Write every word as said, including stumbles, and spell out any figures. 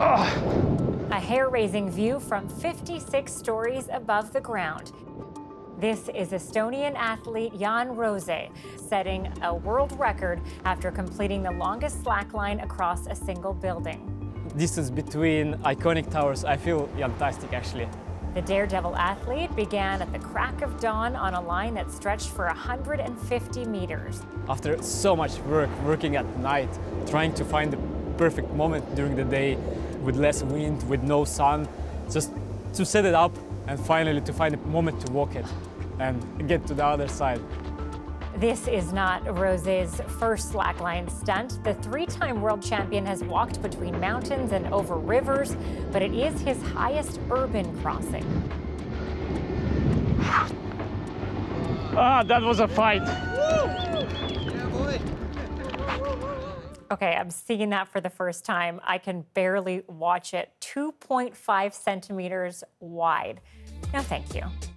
Ugh. A hair-raising view from fifty-six stories above the ground. This is Estonian athlete Jaan Roose setting a world record after completing the longest slackline across a single building. Distance between iconic towers, I feel fantastic actually. The daredevil athlete began at the crack of dawn on a line that stretched for one hundred fifty meters. After so much work, working at night, trying to find the perfect moment during the day, with less wind, with no sun, just to set it up and finally to find a moment to walk it and get to the other side. This is not Rose's first slackline stunt. The three-time world champion has walked between mountains and over rivers, but it is his highest urban crossing. Ah, that was a fight. Okay, I'm seeing that for the first time. I can barely watch it. two point five centimeters wide. No, thank you.